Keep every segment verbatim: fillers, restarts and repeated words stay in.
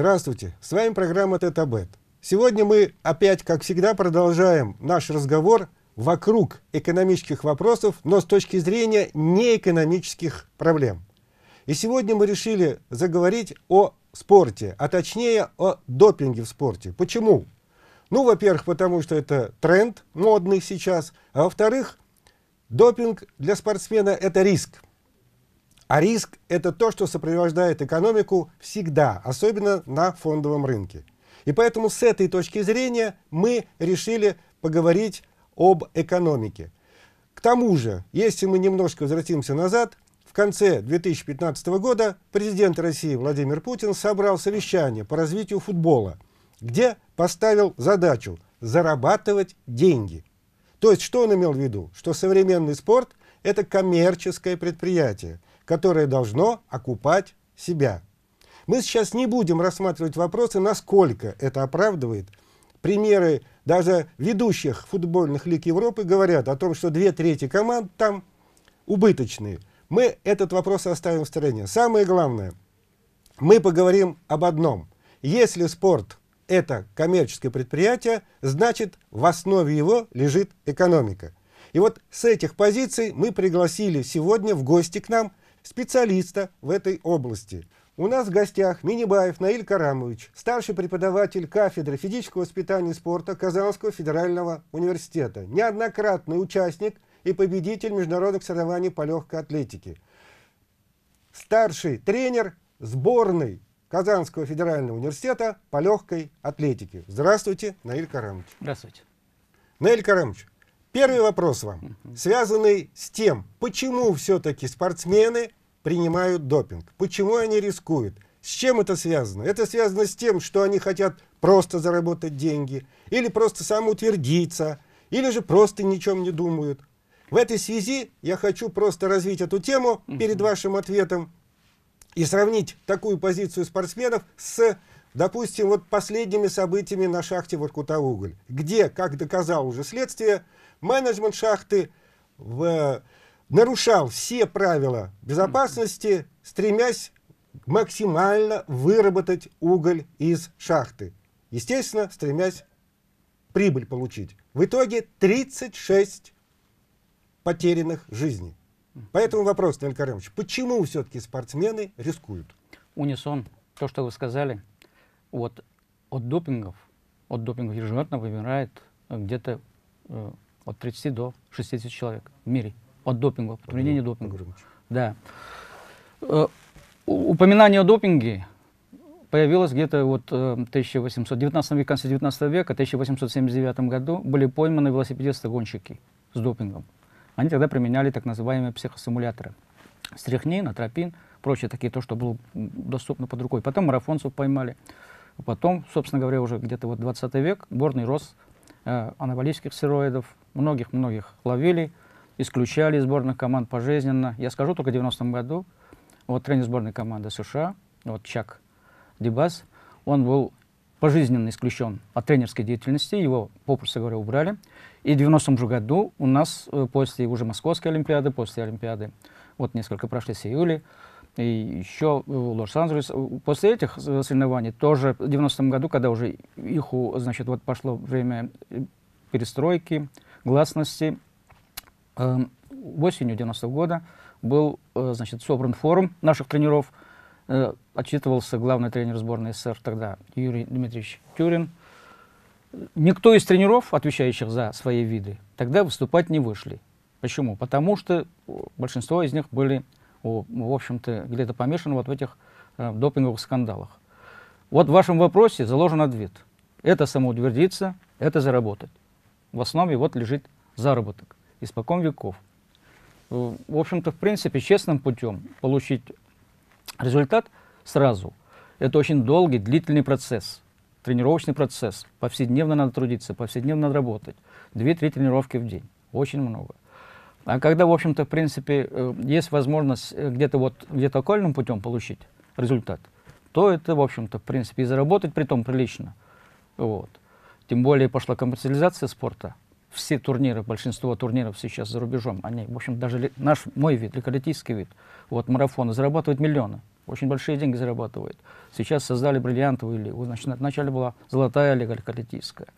Здравствуйте, с вами программа Тет А Бет. Сегодня мы опять, как всегда, продолжаем наш разговор вокруг экономических вопросов, но с точки зрения неэкономических проблем. И сегодня мы решили заговорить о спорте, а точнее о допинге в спорте. Почему? Ну, во-первых, потому что это тренд модный сейчас, а во-вторых, допинг для спортсмена – это риск. А риск – это то, что сопровождает экономику всегда, особенно на фондовом рынке. И поэтому с этой точки зрения мы решили поговорить об экономике. К тому же, если мы немножко возвратимся назад, в конце две тысячи пятнадцатого года президент России Владимир Путин собрал совещание по развитию футбола, где поставил задачу зарабатывать деньги. То есть, что он имел в виду? Что современный спорт – это коммерческое предприятие, которое должно окупать себя. Мы сейчас не будем рассматривать вопросы, насколько это оправдывает. Примеры даже ведущих футбольных лиг Европы говорят о том, что две трети команд там убыточные. Мы этот вопрос оставим в стороне. Самое главное, мы поговорим об одном. Если спорт – это коммерческое предприятие, значит, в основе его лежит экономика. И вот с этих позиций мы пригласили сегодня в гости к нам специалиста в этой области. У нас в гостях Минибаев Наиль Карамович, старший преподаватель кафедры физического воспитания и спорта Казанского федерального университета, неоднократный участник и победитель международных соревнований по легкой атлетике. Старший тренер сборной Казанского федерального университета по легкой атлетике. Здравствуйте, Наиль Карамович. Здравствуйте. Наиль Карамович, первый вопрос вам, связанный с тем, почему все-таки спортсмены принимают допинг, почему они рискуют, с чем это связано? Это связано с тем, что они хотят просто заработать деньги, или просто самоутвердиться, или же просто ничем не думают. В этой связи я хочу просто развить эту тему перед вашим ответом и сравнить такую позицию спортсменов с, допустим, вот последними событиями на шахте Воркутауголь, где, как доказало уже следствие, менеджмент шахты в, нарушал все правила безопасности, стремясь максимально выработать уголь из шахты. Естественно, стремясь прибыль получить. В итоге тридцать шесть потерянных жизней. Поэтому вопрос, Наиль Карамович, почему все-таки спортсмены рискуют? Унисон, то, что вы сказали, вот от допингов, от допингов ежегодно вымирает где-то э, от тридцати до шестидесяти человек в мире. От допинга, от применения допинга. Да. Э, упоминание о допинге появилось где-то вот в девятнадцатом веке, конце девятнадцатого века, в тысяча восемьсот семьдесят девятом году были пойманы велосипедисты-гонщики с допингом. Они тогда применяли так называемые психостимуляторы. Стрихнин, атропин, прочие такие, то, что было доступно под рукой. Потом марафонцев поймали. Потом, собственно говоря, уже где-то вот двадцатый век, бурный рост э, анаболических стероидов. Многих-многих ловили, исключали из сборных команд пожизненно. Я скажу, только в девяностом году вот тренер сборной команды США, вот Чак Дибас, он был пожизненно исключен от тренерской деятельности, его, попросту говоря, убрали. И в девяностом году у нас после уже Московской Олимпиады, после Олимпиады, вот несколько прошли с июля, и еще Лос-Анджелес. После этих соревнований тоже в девяностом году, когда уже их, значит, вот пошло время перестройки, гласности, э, осенью девяностого года был, э, значит, собран форум наших тренеров. Отчитывался главный тренер сборной СССР тогда Юрий Дмитриевич Тюрин. Никто из тренеров, отвечающих за свои виды, тогда выступать не вышли. Почему? Потому что большинство из них были, в общем-то, где-то помешаны вот в этих э, допинговых скандалах. Вот в вашем вопросе заложен ответ. Это самоутвердиться, это заработать. В основе вот лежит заработок испокон веков. В общем-то, в принципе, честным путем получить результат сразу. Это очень долгий, длительный процесс, тренировочный процесс. Повседневно надо трудиться, повседневно надо работать. Две-три тренировки в день. Очень много. А когда, в общем-то, в принципе, есть возможность где-то вот, где-то окольным путем получить результат, то это, в общем-то, в принципе, и заработать, притом прилично. Вот. Тем более пошла коммерциализация спорта. Все турниры, большинство турниров сейчас за рубежом, они, в общем, даже наш, мой вид, легкоатлетический вид, вот марафоны, зарабатывают миллионы. очень большие деньги зарабатывает. Сейчас создали бриллиантовую лигу. Значит, вначале была золотая лига легкоатлетическая.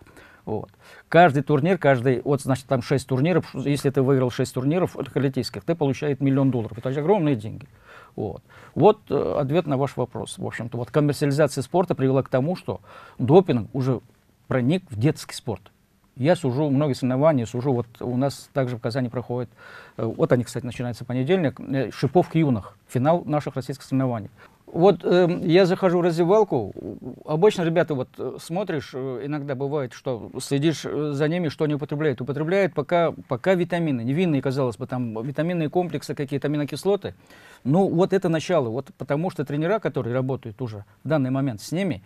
Вот. Каждый турнир, каждый, вот, значит, там шесть турниров, если ты выиграл шесть турниров легкоатлетических, ты получаешь миллион долларов. Это огромные деньги. Вот, вот э, ответ на ваш вопрос. В общем-то, вот коммерциализация спорта привела к тому, что допинг уже проник в детский спорт. Я сужу многие соревнования, сужу, вот у нас также в Казани проходят, э, вот они, кстати, начинаются в понедельник, э, шиповки юных, финал наших российских соревнований. Вот э, я захожу в раздевалку, обычно, ребята, вот смотришь, иногда бывает, что следишь за ними, что они употребляют. Употребляют пока, пока витамины, невинные, казалось бы, там витаминные комплексы, какие-то аминокислоты. Ну вот это начало, вот, потому что тренера, которые работают уже в данный момент с ними,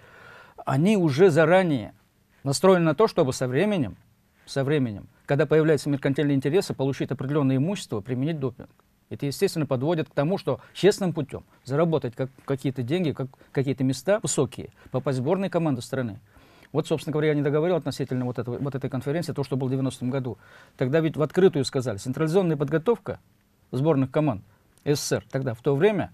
они уже заранее настроены на то, чтобы со временем, со временем, когда появляются меркантильные интересы, получить определенное имущество, применить допинг. Это, естественно, подводит к тому, что честным путем заработать как, какие-то деньги, как, какие-то места высокие, попасть в сборную команду страны. Вот, собственно говоря, я не договорил относительно вот, этого, вот этой конференции, то, что было в девяностом году. Тогда ведь в открытую сказали, централизованная подготовка сборных команд СССР тогда, в то время,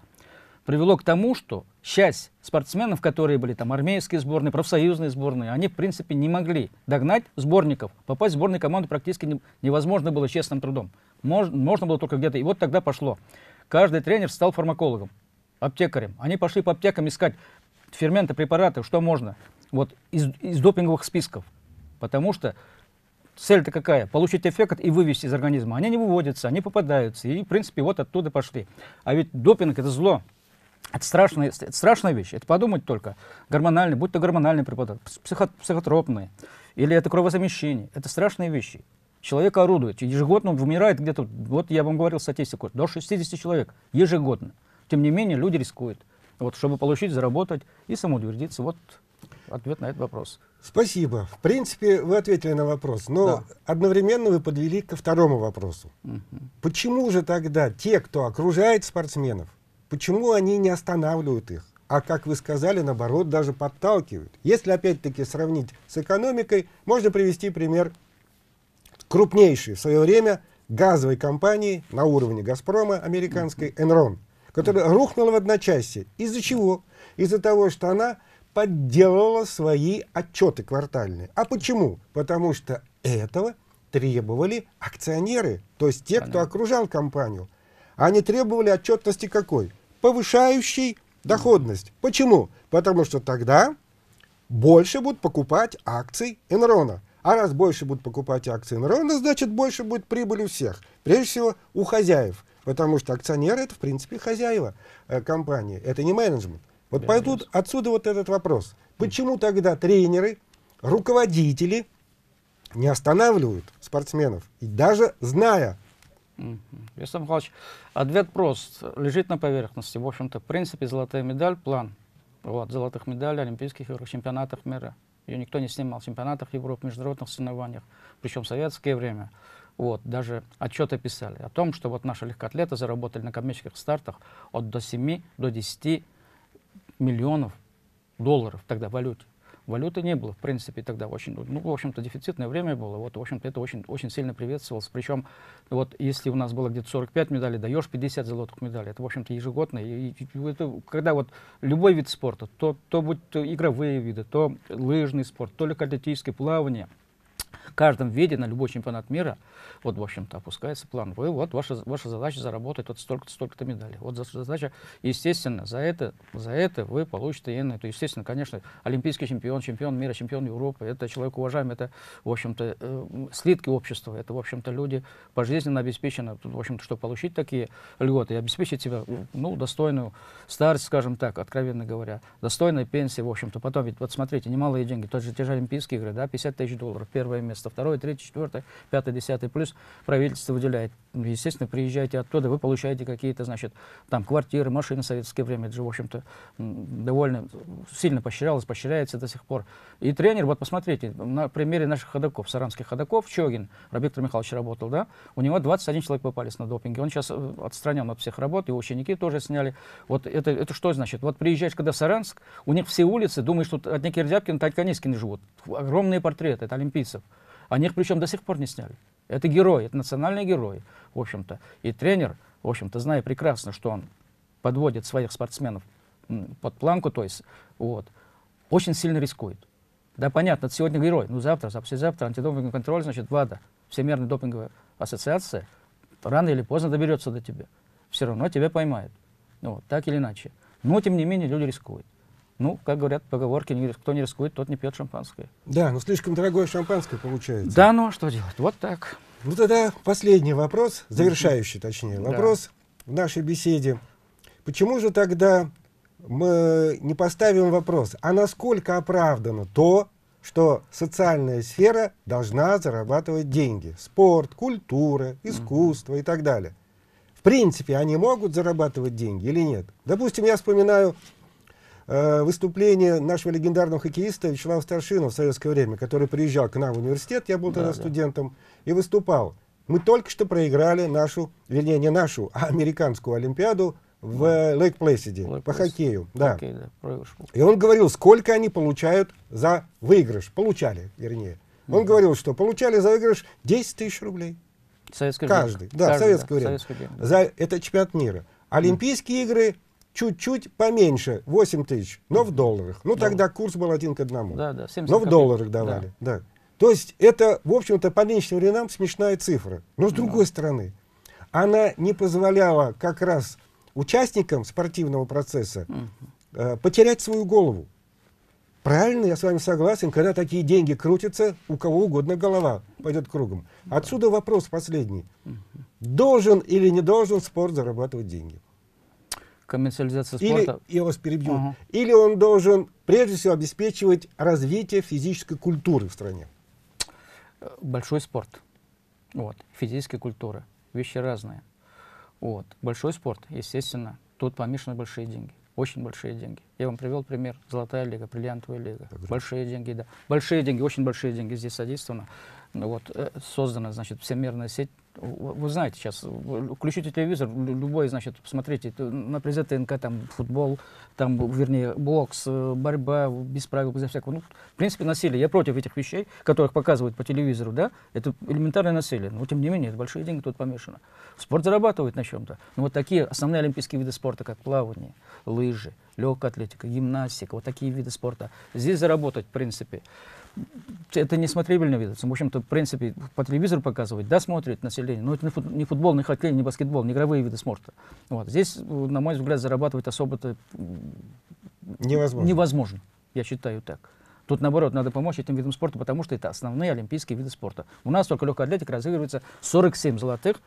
привело к тому, что часть спортсменов, которые были там армейские сборные, профсоюзные сборные, они, в принципе, не могли догнать сборников. Попасть в сборную команду практически невозможно было честным трудом. Можно, можно было только где-то. И вот тогда пошло. Каждый тренер стал фармакологом, аптекарем. Они пошли по аптекам искать ферменты, препараты, что можно. Вот из, из допинговых списков. Потому что цель-то какая? Получить эффект и вывести из организма. Они не выводятся, они попадаются. И, в принципе, вот оттуда пошли. А ведь допинг — это зло. Это страшная, это страшная вещь. Это подумать только. Гормональный, будь то гормональный препарат, психо, психотропные. Или это кровозамещение. Это страшные вещи. Человек орудует. Ежегодно умирает где-то, вот я вам говорил статистику, до шестидесяти человек ежегодно. Тем не менее, люди рискуют, вот, чтобы получить, заработать и самоутвердиться. Вот ответ на этот вопрос. Спасибо. В принципе, вы ответили на вопрос, но да. Одновременно вы подвели ко второму вопросу. Угу. Почему же тогда те, кто окружает спортсменов, почему они не останавливают их, а, как вы сказали, наоборот, даже подталкивают? Если, опять-таки, сравнить с экономикой, можно привести пример крупнейшей в свое время газовой компании на уровне «Газпрома» американской Enron, которая рухнула в одночасье. Из-за чего? Из-за того, что она подделала свои отчеты квартальные. А почему? Потому что этого требовали акционеры, то есть те, кто окружал компанию. Они требовали отчетности какой? Повышающей доходность. Почему? Потому что тогда больше будут покупать акций Enron. А раз больше будут покупать акции Enron, значит, больше будет прибыль у всех. Прежде всего, у хозяев. Потому что акционеры — это, в принципе, хозяева э, компании. Это не менеджмент. Вот поэтому отсюда вот этот вопрос. Почему тогда тренеры, руководители не останавливают спортсменов? И даже зная... Вячеслав Михайлович, ответ прост. Лежит на поверхности. В общем-то, в принципе, золотая медаль, план. Вот, золотых медалей, олимпийских игр, чемпионатах мира. Ее никто не снимал в чемпионатах Европы, международных соревнованиях, причем в советское время. Вот, даже отчеты писали о том, что вот наши легкоатлеты заработали на коммерческих стартах от до семи до десяти миллионов долларов тогда валюте. Валюты не было, в принципе, тогда очень, ну, в общем-то, дефицитное время было. Вот, в общем-то, это очень, очень сильно приветствовалось. Причем, вот, если у нас было где-то сорок пять медалей, даешь пятьдесят золотых медалей. Это, в общем-то, ежегодно. И, и, это, когда вот любой вид спорта, то, то будь то игровые виды, то лыжный спорт, то легкоатлетическое плавание, в каждом виде на любой чемпионат мира, вот, в общем-то, опускается план. Вы, вот, ваша, ваша задача заработать вот столько-то, столько-то медалей. Вот задача, естественно, за это, за это вы получите иное. То, естественно, конечно, олимпийский чемпион, чемпион мира, чемпион Европы, это человек уважаемый, это, в общем-то, э, слитки общества, это, в общем-то, люди пожизненно обеспечены, в общем-то, чтобы получить такие льготы и обеспечить себя, ну, достойную старость, скажем так, откровенно говоря, достойной пенсии, в общем-то. Потом, ведь, вот смотрите, немалые деньги, тот же, те же олимпийские игры, да, пятьдесят тысяч долларов, первое место. Второе, третье, четвертое, пятое, десятое, плюс правительство выделяет. Естественно, приезжаете оттуда, вы получаете какие-то, значит, там квартиры, машины в советское время. Это же, в общем-то, довольно сильно поощрялось, поощряется до сих пор. И тренер, вот посмотрите, на примере наших ходоков, сарамских ходоков, Чогин, Роберт Михайлович работал, да, у него двадцать один человек попались на допинге. Он сейчас отстранен от всех работ, его ученики тоже сняли. Вот это, это что значит? Вот приезжаешь, когда в Саранск, у них все улицы, думаешь, что одни Кирдяпкин, Тальканискин живут. Огромные портреты, это олимпийцев. О них причем до сих пор не сняли. Это герои, это национальные герои, в общем-то. И тренер, в общем-то, зная прекрасно, что он подводит своих спортсменов под планку, то есть, вот, очень сильно рискует. Да, понятно, это сегодня герой, но завтра, послезавтра антидопинговый контроль, значит, ВАДА, Всемирная допинговая ассоциация, рано или поздно доберется до тебя. Все равно тебя поймают. Ну, вот, так или иначе. Но, тем не менее, люди рискуют. Ну, как говорят поговорки, кто не рискует, тот не пьет шампанское. Да, но слишком дорогое шампанское получается. Да, ну, что делать? Вот так. Ну, тогда последний вопрос, завершающий, точнее, вопрос да. в нашей беседе. Почему же тогда мы не поставим вопрос, а насколько оправдано то, что социальная сфера должна зарабатывать деньги? Спорт, культура, искусство mm-hmm. и так далее. В принципе, они могут зарабатывать деньги или нет? Допустим, я вспоминаю э, выступление нашего легендарного хоккеиста Вячеслава Старшина в советское время, который приезжал к нам в университет, я был да, тогда да. студентом, и выступал. Мы только что проиграли нашу, вернее, не нашу, а американскую Олимпиаду в mm-hmm. Лейк-Плейсиде Лейк по хоккею. Да. Хоккей, да. И он говорил, сколько они получают за выигрыш. Получали, вернее. Mm-hmm. Он говорил, что получали за выигрыш десять тысяч рублей. Советский Каждый. День. Да, Каждый, советское да. время. Советский день, да. За это чемпионат мира. Олимпийские mm-hmm. игры чуть-чуть поменьше, восемь тысяч, но mm-hmm. в долларах. Ну, Доллар. Тогда курс был один к одному. Да, да, но в долларах давали. Да. Да. То есть это, в общем-то, по нынешним временам смешная цифра. Но с другой mm-hmm. стороны, она не позволяла как раз участникам спортивного процесса э, потерять свою голову. Правильно, я с вами согласен, когда такие деньги крутятся, у кого угодно голова пойдет кругом. Отсюда вопрос последний. Должен или не должен спорт зарабатывать деньги? Коммерциализация спорта. Или, я вас перебью. Угу. Или он должен, прежде всего, обеспечивать развитие физической культуры в стране? Большой спорт. Вот. Физическая культура. Вещи разные. Вот. Большой спорт, естественно, тут помешаны большие деньги, очень большие деньги. Я вам привел пример, золотая лига, бриллиантовая лига, так большие же. деньги, да, большие деньги, очень большие деньги здесь содействовано. Вот, создана, значит, всемирная сеть. Вы, вы знаете, сейчас включите телевизор, любой, значит, посмотрите, на призы ТНК, там футбол, там, вернее, бокс, борьба, без правил, безо всякого. Ну, в принципе, насилие. Я против этих вещей, которых показывают по телевизору, да, это элементарное насилие. Но, тем не менее, это большие деньги тут помешаны. Спорт зарабатывает на чем-то. Но вот такие основные олимпийские виды спорта, как плавание, лыжи, легкая атлетика, гимнастика, вот такие виды спорта. Здесь заработать, в принципе, это не смотрибельно видится. В общем-то, в принципе, по телевизору показывать, да, смотрит население, но это не футбол, не хоккей, не баскетбол, не игровые виды спорта. Вот. Здесь, на мой взгляд, зарабатывать особо-то невозможно. невозможно, я считаю так. Тут, наоборот, надо помочь этим видам спорта, потому что это основные олимпийские виды спорта. У нас только легкая атлетика разыгрывается сорок семь золотых,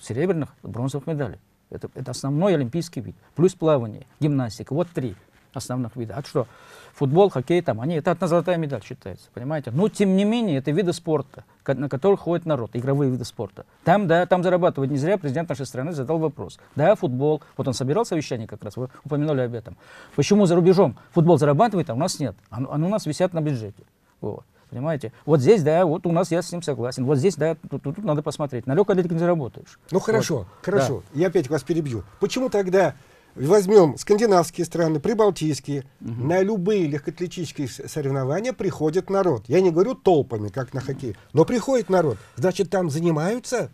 серебряных, бронзовых медалей. Это, это основной олимпийский вид. Плюс плавание, гимнастика. Вот три основных вида. А что? Футбол, хоккей, там, они, это одна золотая медаль считается, понимаете? Но, тем не менее, это виды спорта, на которых ходит народ, игровые виды спорта. Там, да, там зарабатывать не зря. Президент нашей страны задал вопрос. Да, футбол, вот он собирал совещание как раз, вы упомянули об этом. Почему за рубежом футбол зарабатывает, а у нас нет? Он, он у нас висят на бюджете. Вот. Понимаете? Вот здесь, да, вот у нас я с ним согласен. Вот здесь, да, тут, тут, тут надо посмотреть. На легкой атлетике не заработаешь. Ну, хорошо, вот. хорошо. Да. Я опять вас перебью. Почему тогда возьмем скандинавские страны, прибалтийские, угу. на любые легкоатлетические соревнования приходит народ. Я не говорю толпами, как на хоккей, но приходит народ. Значит, там занимаются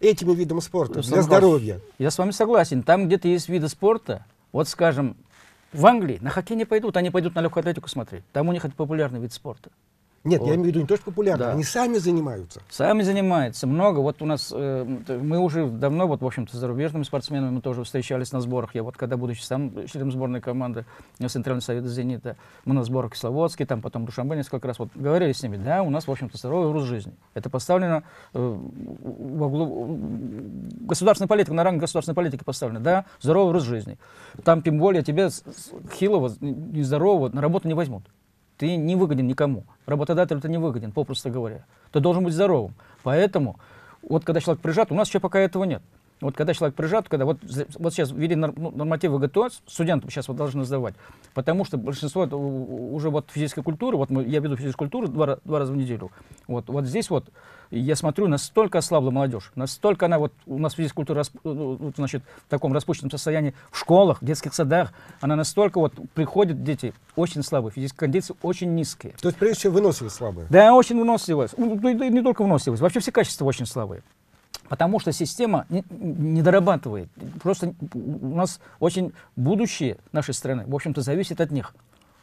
этими видами спорта для здоровья. Я с вами согласен. Там где-то есть виды спорта, вот, скажем, в Англии на хоккей не пойдут, они пойдут на легкую атлетику смотреть. Там у них это популярный вид спорта. Нет, вот. Я имею в виду не то, что популярно, да. они сами занимаются. Сами занимаются, много. Вот у нас, э, мы уже давно, вот, в общем-то, с зарубежными спортсменами мы тоже встречались на сборах. Я вот, когда, будучи сам членом сборной команды Центрального Совета «Зенита», мы на сборах Кисловодске, там потом Душанбе несколько раз, вот, говорили с ними, да, у нас, в общем-то, здоровый образ жизни. Это поставлено, э, в углу, государственная политика, на ранг государственной политики поставлена, да, здоровый образ жизни. Там, тем более, тебя хилого, нездорового на работу не возьмут. Ты не выгоден никому. Работодателю ты не выгоден, попросту говоря. Ты должен быть здоровым. Поэтому, вот когда человек прижат, у нас еще пока этого нет. Вот когда человек прижат, когда вот, вот сейчас ввели нормативы ГТО, студентам сейчас вот должны сдавать, потому что большинство уже вот физической культуры, вот мы, я веду физическую культуру два, два раза в неделю, вот, вот здесь вот я смотрю, настолько ослабла молодежь, настолько она вот у нас физическая культура, значит, в таком распущенном состоянии в школах, в детских садах, она настолько вот приходят дети очень слабые, физические кондиции очень низкие. То есть прежде всего выносливость слабая? Да, очень выносливость, не только выносливость, вообще все качества очень слабые. Потому что система не, не дорабатывает. Просто у нас очень будущее нашей страны, в общем-то, зависит от них.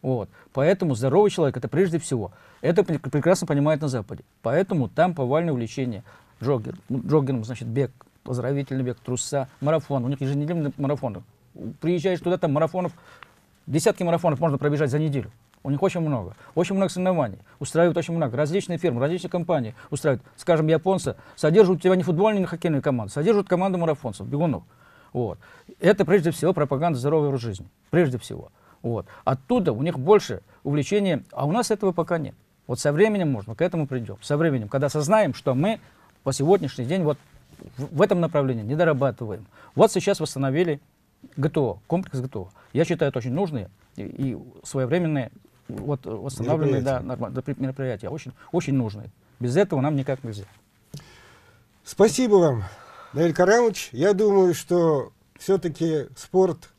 Вот. Поэтому здоровый человек — это прежде всего. Это прекрасно понимают на Западе. Поэтому там повальное увлечение джоггер, джоггером, значит, бег, поздравительный бег, труса, марафон. У них еженедельные марафоны. Приезжаешь туда, там марафонов, десятки марафонов можно пробежать за неделю. У них очень много. Очень много соревнований. Устраивают очень много. Различные фирмы, различные компании устраивают. Скажем, японцы содержат у тебя не футбольную, не хоккейную команду, содержат команду марафонцев, бегунов. Вот. Это прежде всего пропаганда здорового образа жизни. Прежде всего. Вот. Оттуда у них больше увлечения, а у нас этого пока нет. Вот со временем можно, к этому придем. Со временем, когда сознаем, что мы по сегодняшний день вот в этом направлении не дорабатываем. Вот сейчас восстановили ГТО, комплекс ГТО. Я считаю, это очень нужные и, и своевременные вот, восстановленные мероприятия. Да, мероприятия. Очень, очень нужные. Без этого нам никак нельзя. Спасибо вам, Наиль Карамович. Я думаю, что все-таки спорт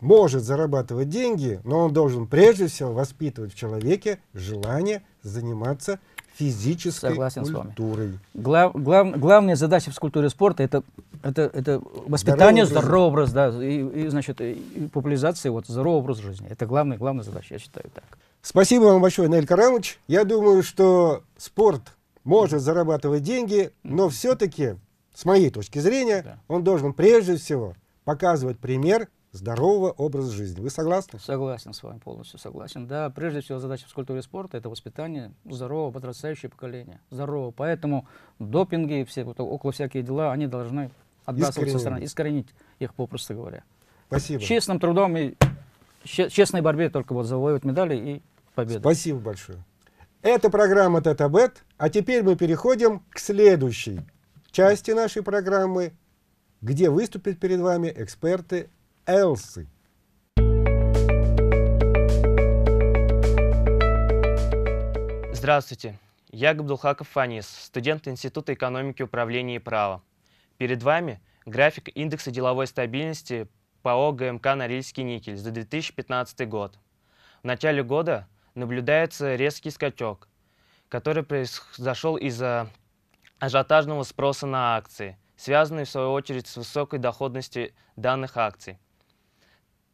может зарабатывать деньги, но он должен прежде всего воспитывать в человеке желание заниматься физической Согласен культурой. Глав, глав, главная задача в физкультуре спорта — это, это, это воспитание здорового образа, здорового образа, да, и, и, значит, и популяризация вот, здорового образа жизни. Это главная, главная задача, я считаю так. Спасибо вам большое, Наиль Карамович. Я думаю, что спорт может зарабатывать деньги, но все-таки, с моей точки зрения, да, он должен прежде всего показывать пример здорового образа жизни. Вы согласны? Согласен с вами полностью, согласен. Да, прежде всего задача физкультуры и спорта — это воспитание здорового, подрастающего поколения. Здорового. Поэтому допинги и все, вот, около всякие дела, они должны отбрасываться со стороны, искоренить их, попросту говоря. Спасибо. Честным трудом и честной борьбе только вот завоевывают медали и победы. Спасибо большое. Это программа Тет А Бет. А теперь мы переходим к следующей части нашей программы, где выступят перед вами эксперты Элсы. Здравствуйте, я Габдулхаков Фанис, студент Института экономики, управления и права. Перед вами график индекса деловой стабильности ПАО ГМК «Норильский никель» за две тысячи пятнадцатый год. В начале года наблюдается резкий скачок, который произошел из-за ажиотажного спроса на акции, связанные в свою очередь с высокой доходностью данных акций.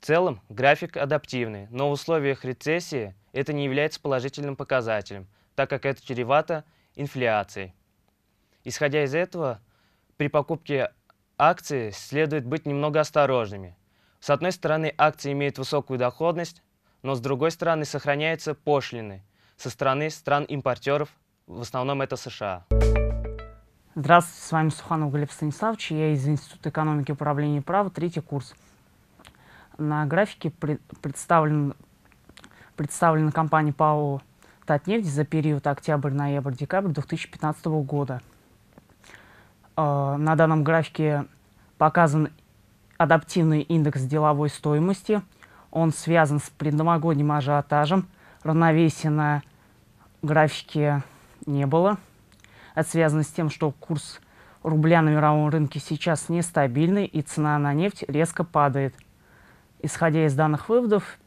В целом график адаптивный, но в условиях рецессии это не является положительным показателем, так как это чревато инфляцией. Исходя из этого, при покупке акций следует быть немного осторожными. С одной стороны, акции имеют высокую доходность, но с другой стороны сохраняются пошлины со стороны стран-импортеров, в основном это США. Здравствуйте, с вами Суханов Глеб Станиславович, я из Института экономики, управления и права, третий курс. На графике представлен, представлена компания ПАО «Татнефть» за период октябрь-ноябрь-декабрь две тысячи пятнадцатого года. На данном графике показан адаптивный индекс деловой стоимости. Он связан с предновогодним ажиотажем. Равновесия на графике не было. Это связано с тем, что курс рубля на мировом рынке сейчас нестабильный и цена на нефть резко падает. Исходя из данных выводов,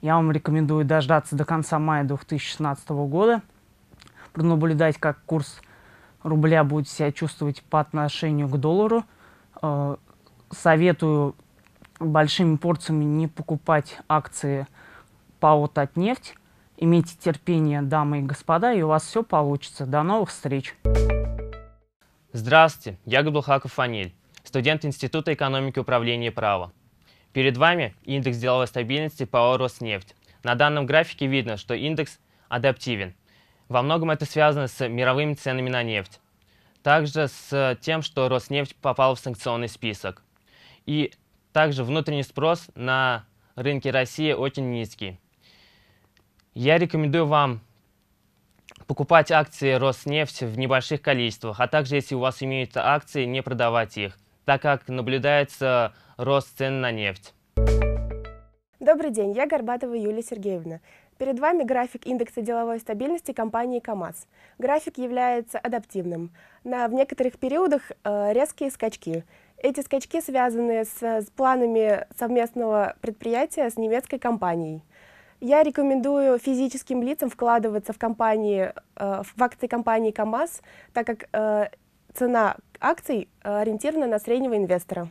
я вам рекомендую дождаться до конца мая две тысячи шестнадцатого года, пронаблюдать, как курс рубля будет себя чувствовать по отношению к доллару. Советую большими порциями не покупать акции ПАО «Татнефть». Имейте терпение, дамы и господа, и у вас все получится. До новых встреч! Здравствуйте, я Габдулхаков Фаниль, студент Института экономики, управления и права. Перед вами индекс деловой стабильности ПАО «Роснефть». На данном графике видно, что индекс адаптивен. Во многом это связано с мировыми ценами на нефть. Также с тем, что Роснефть попала в санкционный список. И также внутренний спрос на рынке России очень низкий. Я рекомендую вам покупать акции Роснефть в небольших количествах, а также, если у вас имеются акции, не продавать их, так как наблюдается рост цен на нефть. Добрый день, я Горбатова Юлия Сергеевна. Перед вами график индекса деловой стабильности компании КАМАЗ. График является адаптивным. На, в некоторых периодах э, резкие скачки. Эти скачки связаны с, с планами совместного предприятия с немецкой компанией. Я рекомендую физическим лицам вкладываться в, компании, в акции компании КАМАЗ, так как цена акций ориентированы на среднего инвестора.